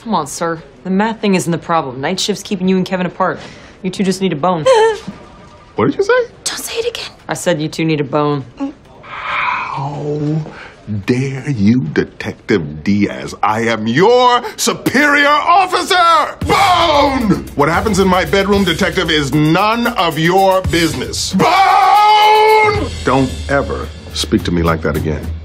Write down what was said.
Come on, sir. The math thing isn't the problem. Night shift's keeping you and Kevin apart. You two just need a bone. What did you say? Don't say it again. I said you two need a bone. How dare you, Detective Diaz? I am your superior officer! Bone! What happens in my bedroom, Detective, is none of your business. Bone! Don't ever speak to me like that again.